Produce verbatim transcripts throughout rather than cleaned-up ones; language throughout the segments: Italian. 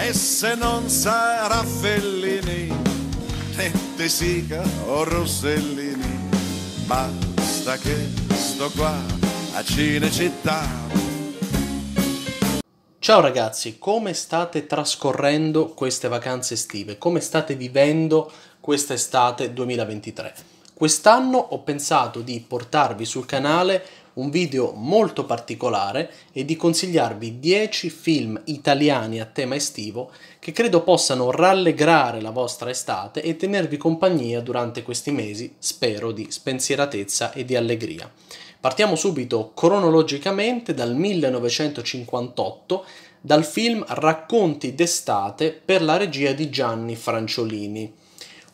E se non sarà Fellini, né De Sica o Rossellini, basta che sto qua a Cinecittà. Ciao ragazzi, come state trascorrendo queste vacanze estive? Come state vivendo questa estate duemilaventitré? Quest'anno ho pensato di portarvi sul canale un video molto particolare e di consigliarvi dieci film italiani a tema estivo che credo possano rallegrare la vostra estate e tenervi compagnia durante questi mesi, spero, di spensieratezza e di allegria. Partiamo subito cronologicamente dal millenovecentocinquantotto, dal film Racconti d'estate per la regia di Gianni Franciolini.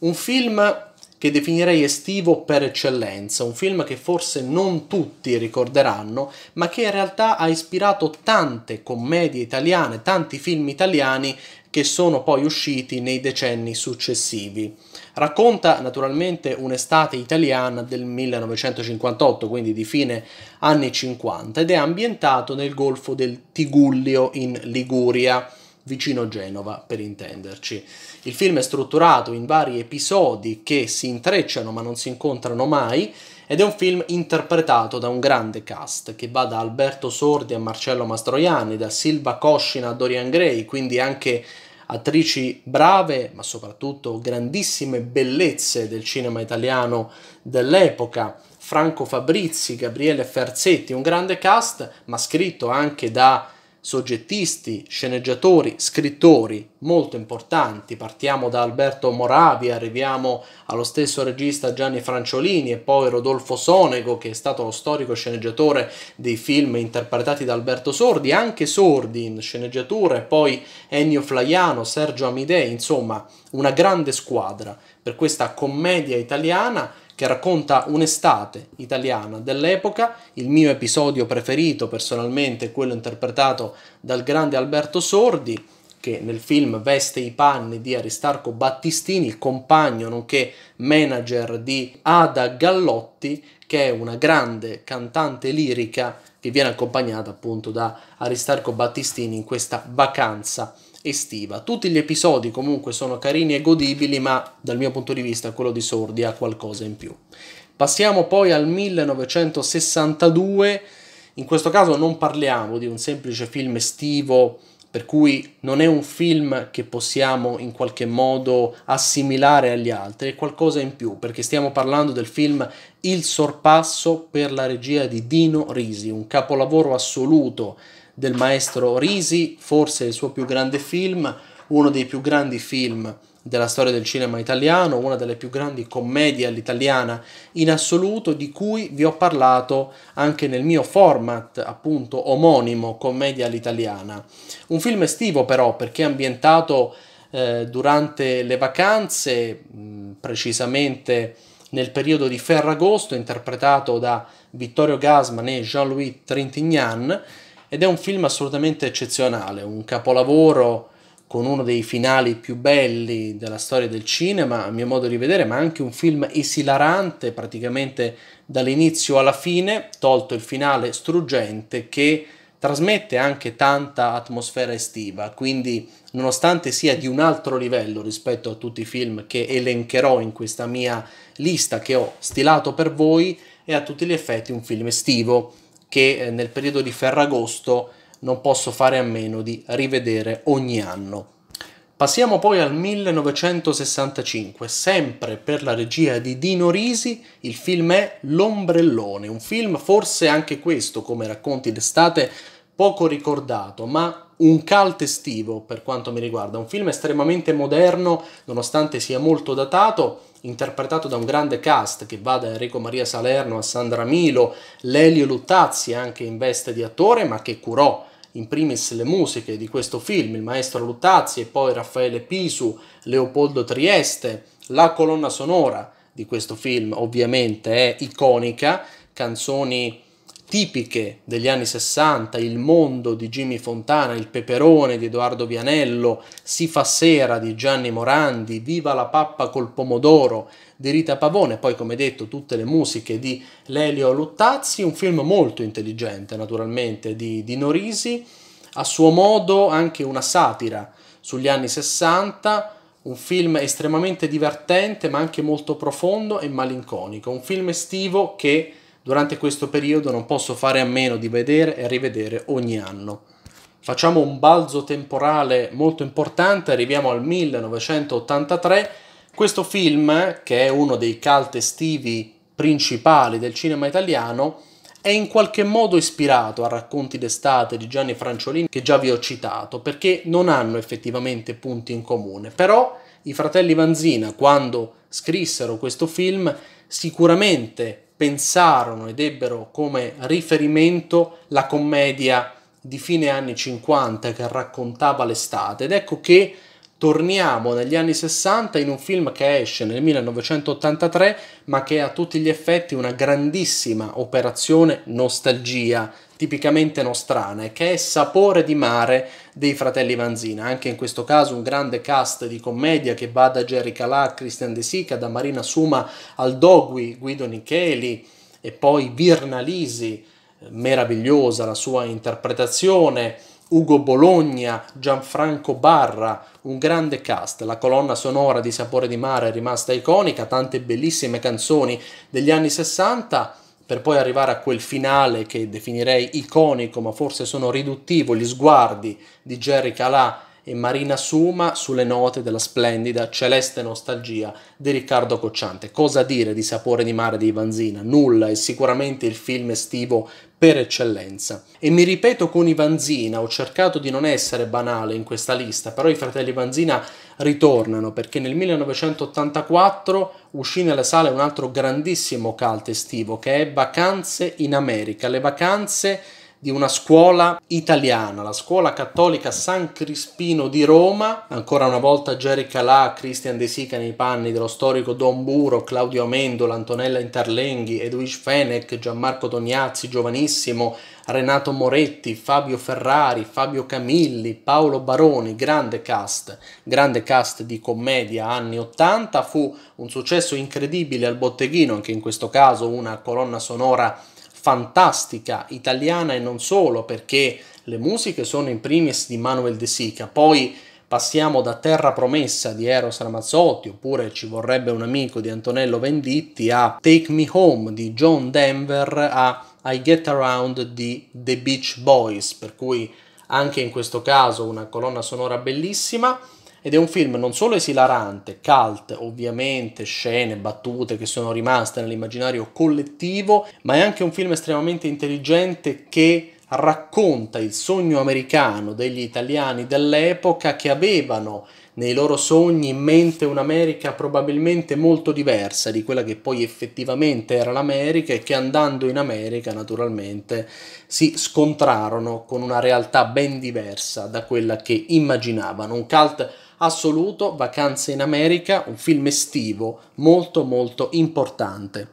Un film che definirei estivo per eccellenza, un film che forse non tutti ricorderanno, ma che in realtà ha ispirato tante commedie italiane, tanti film italiani che sono poi usciti nei decenni successivi. Racconta naturalmente un'estate italiana del millenovecentocinquantotto, quindi di fine anni cinquanta, ed è ambientato nel golfo del Tigullio in Liguria, vicino Genova per intenderci. Il film è strutturato in vari episodi che si intrecciano ma non si incontrano mai, ed è un film interpretato da un grande cast che va da Alberto Sordi a Marcello Mastroianni, da Silva Coscina a Dorian Gray, quindi anche attrici brave ma soprattutto grandissime bellezze del cinema italiano dell'epoca. Franco Fabrizi, Gabriele Ferzetti, un grande cast ma scritto anche da soggettisti, sceneggiatori, scrittori molto importanti. Partiamo da Alberto Moravia, arriviamo allo stesso regista Gianni Franciolini e poi Rodolfo Sonego, che è stato lo storico sceneggiatore dei film interpretati da Alberto Sordi, anche Sordi in sceneggiatura, e poi Ennio Flaiano, Sergio Amidei, insomma una grande squadra per questa commedia italiana che racconta un'estate italiana dell'epoca. Il mio episodio preferito personalmente è quello interpretato dal grande Alberto Sordi, che nel film veste i panni di Aristarco Battistini, il compagno nonché manager di Ada Gallotti, che è una grande cantante lirica che viene accompagnata appunto da Aristarco Battistini in questa vacanza estiva. Tutti gli episodi comunque sono carini e godibili, ma dal mio punto di vista quello di Sordi ha qualcosa in più. Passiamo poi al millenovecentosessantadue, in questo caso non parliamo di un semplice film estivo, per cui non è un film che possiamo in qualche modo assimilare agli altri, è qualcosa in più, perché stiamo parlando del film Il Sorpasso per la regia di Dino Risi, un capolavoro assoluto del maestro Risi, forse il suo più grande film, uno dei più grandi film della storia del cinema italiano, una delle più grandi commedie all'italiana in assoluto, di cui vi ho parlato anche nel mio format appunto omonimo, commedia all'italiana. Un film estivo però, perché è ambientato eh, durante le vacanze, mh, precisamente nel periodo di Ferragosto, interpretato da Vittorio Gassman e Jean-Louis Trintignan, ed è un film assolutamente eccezionale, un capolavoro con uno dei finali più belli della storia del cinema, a mio modo di vedere, ma anche un film esilarante praticamente dall'inizio alla fine, tolto il finale struggente, che trasmette anche tanta atmosfera estiva, quindi nonostante sia di un altro livello rispetto a tutti i film che elencherò in questa mia lista che ho stilato per voi, è a tutti gli effetti un film estivo che nel periodo di Ferragosto non posso fare a meno di rivedere ogni anno. Passiamo poi al millenovecentosessantacinque, sempre per la regia di Dino Risi, il film è L'ombrellone, un film forse anche questo, come Racconti d'estate, poco ricordato, ma un cult estivo per quanto mi riguarda, un film estremamente moderno nonostante sia molto datato, interpretato da un grande cast che va da Enrico Maria Salerno a Sandra Milo, Lelio Luttazzi anche in veste di attore, ma che curò in primis le musiche di questo film, il maestro Luttazzi, e poi Raffaele Pisu, Leopoldo Trieste. La colonna sonora di questo film ovviamente è iconica, canzoni tipiche degli anni sessanta, Il mondo di Jimmy Fontana, Il peperone di Edoardo Vianello, Si fa sera di Gianni Morandi, Viva la pappa col pomodoro di Rita Pavone, poi come detto tutte le musiche di Lelio Luttazzi, un film molto intelligente naturalmente di Dino Risi, a suo modo anche una satira sugli anni sessanta, un film estremamente divertente ma anche molto profondo e malinconico, un film estivo che durante questo periodo non posso fare a meno di vedere e rivedere ogni anno. Facciamo un balzo temporale molto importante, arriviamo al millenovecentottantatré, questo film, che è uno dei cult estivi principali del cinema italiano, è in qualche modo ispirato a Racconti d'estate di Gianni Franciolini, che già vi ho citato, perché non hanno effettivamente punti in comune. Però i fratelli Vanzina, quando scrissero questo film, sicuramente pensarono ed ebbero come riferimento la commedia di fine anni cinquanta che raccontava l'estate, ed ecco che torniamo negli anni sessanta in un film che esce nel millenovecentottantatré ma che è a tutti gli effetti una grandissima operazione nostalgia, tipicamente nostrana, e che è Sapore di mare dei fratelli Vanzina. Anche in questo caso un grande cast di commedia che va da Jerry Calà, Christian De Sica, da Marina Suma al Dogui, Guido Nicheli e poi Virna Lisi, meravigliosa la sua interpretazione, Ugo Bologna, Gianfranco Barra, un grande cast. La colonna sonora di Sapore di mare è rimasta iconica, tante bellissime canzoni degli anni sessanta, per poi arrivare a quel finale che definirei iconico, ma forse sono riduttivo, gli sguardi di Jerry Calà e Marina Suma sulle note della splendida Celeste nostalgia di Riccardo Cocciante. Cosa dire di Sapore di mare di Vanzina? Nulla, è sicuramente il film estivo per eccellenza. E mi ripeto con i Vanzina, ho cercato di non essere banale in questa lista, però i fratelli Vanzina ritornano perché nel millenovecentottantaquattro uscì nelle sale un altro grandissimo cult estivo che è Vacanze in America, le vacanze di una scuola italiana, la scuola cattolica San Crispino di Roma. Ancora una volta Jerry Calà, Christian De Sica nei panni dello storico Don Buro, Claudio Amendola, Antonella Interlenghi, Edwige Fenech, Gianmarco Tognazzi, giovanissimo, Renato Moretti, Fabio Ferrari, Fabio Camilli, Paolo Baroni, grande cast, grande cast di commedia anni ottanta. Fu un successo incredibile al botteghino, anche in questo caso una colonna sonora fantastica, italiana e non solo, perché le musiche sono in primis di Manuel De Sica, poi passiamo da Terra Promessa di Eros Ramazzotti, oppure Ci vorrebbe un amico di Antonello Venditti, a Take Me Home di John Denver, a I Get Around di The Beach Boys, per cui anche in questo caso una colonna sonora bellissima. Ed è un film non solo esilarante, cult, ovviamente, scene, battute che sono rimaste nell'immaginario collettivo, ma è anche un film estremamente intelligente che racconta il sogno americano degli italiani dell'epoca, che avevano nei loro sogni in mente un'America probabilmente molto diversa di quella che poi effettivamente era l'America, e che andando in America naturalmente si scontrarono con una realtà ben diversa da quella che immaginavano. Un cult assoluto, Vacanze in America, un film estivo molto molto importante.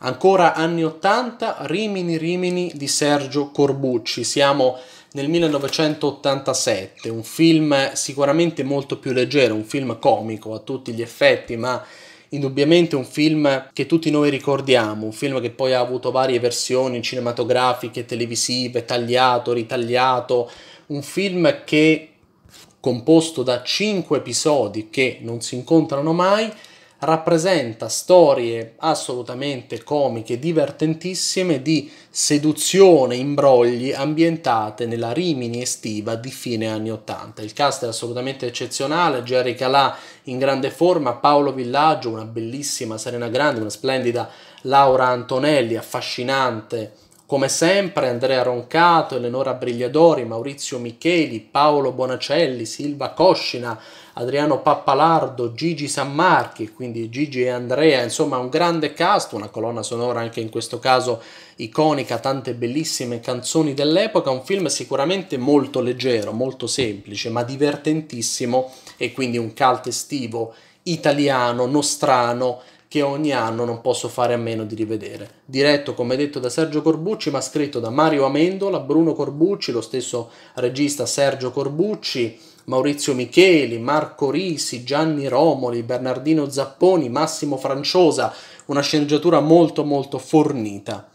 Ancora anni ottanta, Rimini Rimini di Sergio Corbucci, siamo nel millenovecentottantasette, un film sicuramente molto più leggero, un film comico a tutti gli effetti, ma indubbiamente un film che tutti noi ricordiamo, un film che poi ha avuto varie versioni cinematografiche, televisive, tagliato, ritagliato, un film che, composto da cinque episodi che non si incontrano mai, rappresenta storie assolutamente comiche, divertentissime, di seduzione, imbrogli, ambientate nella Rimini estiva di fine anni ottanta. Il cast è assolutamente eccezionale, Jerry Calà in grande forma, Paolo Villaggio, una bellissima Serena Grande, una splendida Laura Antonelli, affascinante come sempre, Andrea Roncato, Eleonora Brigliadori, Maurizio Micheli, Paolo Bonacelli, Silva Coscina, Adriano Pappalardo, Gigi Sammarchi, quindi Gigi e Andrea, insomma un grande cast, una colonna sonora anche in questo caso iconica, tante bellissime canzoni dell'epoca, un film sicuramente molto leggero, molto semplice, ma divertentissimo, e quindi un cult estivo italiano, nostrano, che ogni anno non posso fare a meno di rivedere. Diretto, come detto, da Sergio Corbucci, ma scritto da Mario Amendola, Bruno Corbucci, lo stesso regista Sergio Corbucci, Maurizio Micheli, Marco Risi, Gianni Romoli, Bernardino Zapponi, Massimo Franciosa, una sceneggiatura molto molto fornita.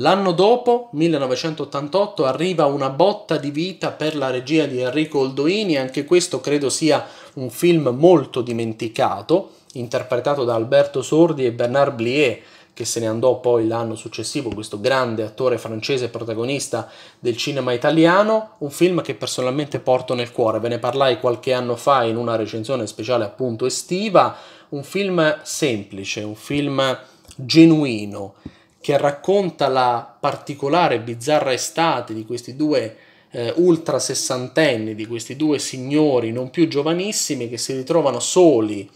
L'anno dopo, millenovecentottantotto, arriva Una botta di vita per la regia di Enrico Oldoini, anche questo credo sia un film molto dimenticato, interpretato da Alberto Sordi e Bernard Blier, che se ne andò poi l'anno successivo, questo grande attore francese protagonista del cinema italiano, un film che personalmente porto nel cuore. Ve ne parlai qualche anno fa in una recensione speciale appunto estiva, un film semplice, un film genuino, che racconta la particolare e bizzarra estate di questi due eh, ultra sessantenni, di questi due signori non più giovanissimi che si ritrovano soli,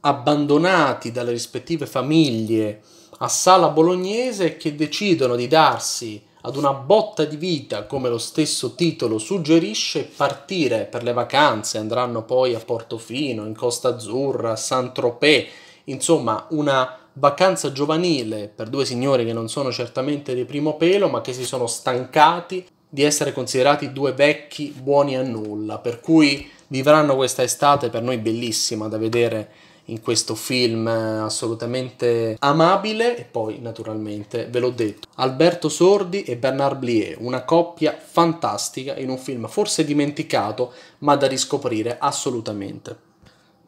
abbandonati dalle rispettive famiglie a Sala Bolognese, e che decidono di darsi ad una botta di vita, come lo stesso titolo suggerisce, partire per le vacanze. Andranno poi a Portofino, in Costa Azzurra, a Saint-Tropez, insomma una vacanza giovanile per due signori che non sono certamente di primo pelo, ma che si sono stancati di essere considerati due vecchi buoni a nulla, per cui vivranno questa estate per noi bellissima da vedere in questo film assolutamente amabile. E poi naturalmente, ve l'ho detto, Alberto Sordi e Bernard Blier, una coppia fantastica in un film forse dimenticato ma da riscoprire assolutamente.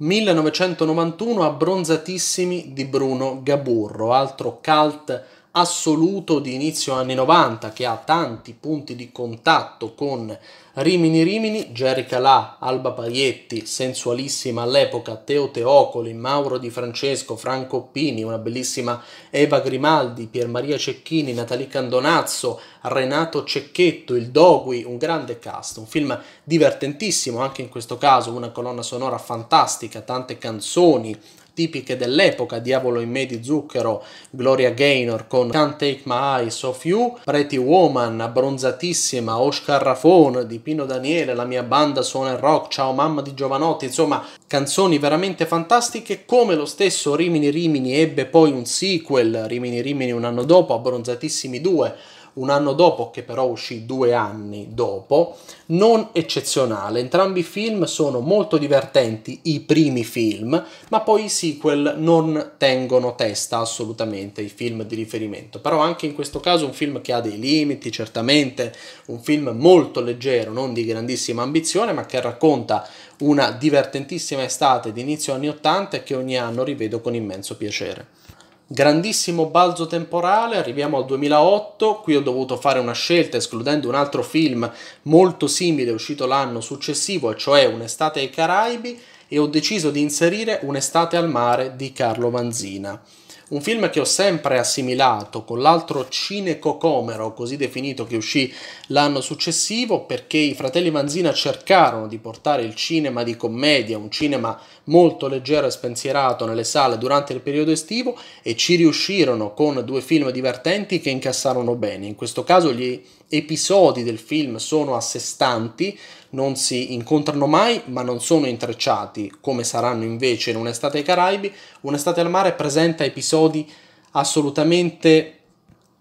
millenovecentonovantuno, Abbronzatissimi di Bruno Gaburro, altro cult assoluto di inizio anni novanta, che ha tanti punti di contatto con Rimini Rimini, Jerry Calà, Alba Paglietti, sensualissima all'epoca, Teo Teocoli, Mauro Di Francesco, Franco Pini, una bellissima Eva Grimaldi, Pier Maria Cecchini, Natalie Candonazzo, Renato Cecchetto, il Dogui, un grande cast, un film divertentissimo anche in questo caso, una colonna sonora fantastica, tante canzoni tipiche dell'epoca, Diavolo in me di Zucchero, Gloria Gaynor con Can't Take My Eyes Off You, Pretty Woman, Abbronzatissima, Oscar Rafon di Pino Daniele, La mia banda suona il rock, Ciao mamma di Giovanotti, insomma canzoni veramente fantastiche. Come lo stesso Rimini Rimini ebbe poi un sequel, Rimini Rimini un anno dopo, Abbronzatissimi due un anno dopo, che però uscì due anni dopo, non eccezionale. Entrambi i film sono molto divertenti, i primi film, ma poi i sequel non tengono testa assolutamente, i film di riferimento. Però anche in questo caso un film che ha dei limiti, certamente, un film molto leggero, non di grandissima ambizione, ma che racconta una divertentissima estate di inizio anni ottanta e che ogni anno rivedo con immenso piacere. Grandissimo balzo temporale, arriviamo al duemilaotto, qui ho dovuto fare una scelta escludendo un altro film molto simile uscito l'anno successivo, e cioè Un'estate ai Caraibi, e ho deciso di inserire Un'estate al mare di Carlo Vanzina. Un film che ho sempre assimilato con l'altro cinecocomero, così definito, che uscì l'anno successivo, perché i fratelli Vanzina cercarono di portare il cinema di commedia, un cinema molto leggero e spensierato, nelle sale durante il periodo estivo, e ci riuscirono con due film divertenti che incassarono bene. In questo caso gli episodi del film sono a sé stanti, non si incontrano mai, ma non sono intrecciati, come saranno invece in Un'estate ai Caraibi. Un'estate al mare presenta episodi assolutamente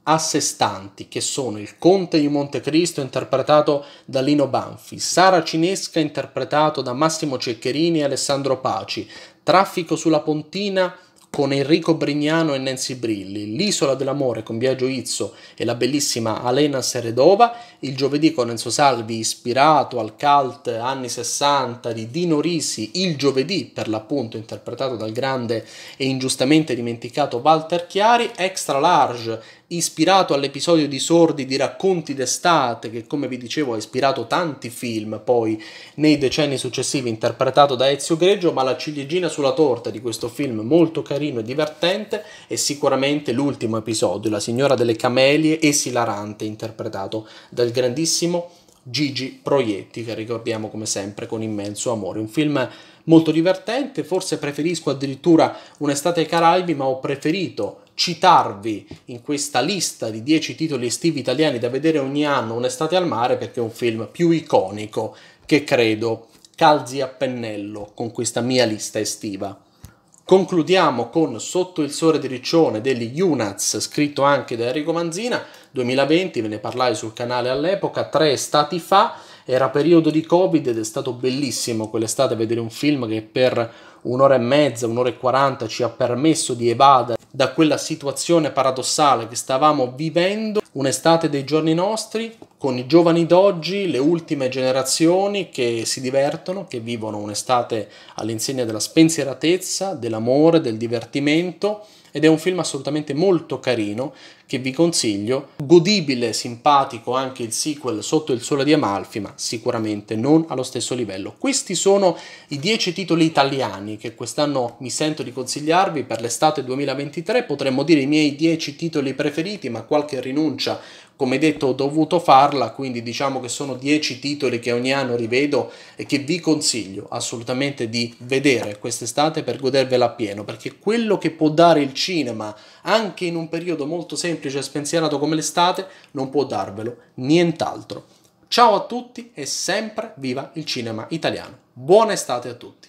a sé stanti, che sono Il Conte di Montecristo, interpretato da Lino Banfi, Sara Cinesca, interpretato da Massimo Ceccherini e Alessandro Paci, Traffico sulla Pontina con Enrico Brignano e Nancy Brilli, L'Isola dell'Amore con Biagio Izzo e la bellissima Alena Seredova, Il Giovedì con Enzo Salvi, ispirato al cult anni sessanta di Dino Risi, Il Giovedì per l'appunto, interpretato dal grande e ingiustamente dimenticato Walter Chiari, Extra Large, ispirato all'episodio di Sordi di Racconti d'estate, che come vi dicevo ha ispirato tanti film poi nei decenni successivi, interpretato da Ezio Greggio. Ma la ciliegina sulla torta di questo film molto carino e divertente è sicuramente l'ultimo episodio, La signora delle camelie, esilarante, interpretato dal grandissimo Gigi Proietti, che ricordiamo come sempre con immenso amore. Un film molto divertente, forse preferisco addirittura Un'estate ai Caraibi, ma ho preferito citarvi in questa lista di dieci titoli estivi italiani da vedere ogni anno Un'estate al mare, perché è un film più iconico che credo calzi a pennello con questa mia lista estiva. Concludiamo con Sotto il sole di Riccione degli Unaz, scritto anche da Enrico Vanzina, duemilaventi, ve ne parlai sul canale all'epoca, tre estati fa. Era periodo di Covid ed è stato bellissimo quell'estate vedere un film che per un'ora e mezza, un'ora e quaranta ci ha permesso di evadere da quella situazione paradossale che stavamo vivendo, un'estate dei giorni nostri, con i giovani d'oggi, le ultime generazioni che si divertono, che vivono un'estate all'insegna della spensieratezza, dell'amore, del divertimento, ed è un film assolutamente molto carino che vi consiglio, godibile, simpatico anche il sequel Sotto il sole di Amalfi, ma sicuramente non allo stesso livello. Questi sono i dieci titoli italiani che quest'anno mi sento di consigliarvi per l'estate duemilaventitré, potremmo dire i miei dieci titoli preferiti, ma qualche rinuncia, come detto, ho dovuto farla, quindi diciamo che sono dieci titoli che ogni anno rivedo e che vi consiglio assolutamente di vedere quest'estate per godervela appieno, perché quello che può dare il cinema, anche in un periodo molto semplice e spensierato come l'estate, non può darvelo nient'altro. Ciao a tutti e sempre viva il cinema italiano. Buona estate a tutti!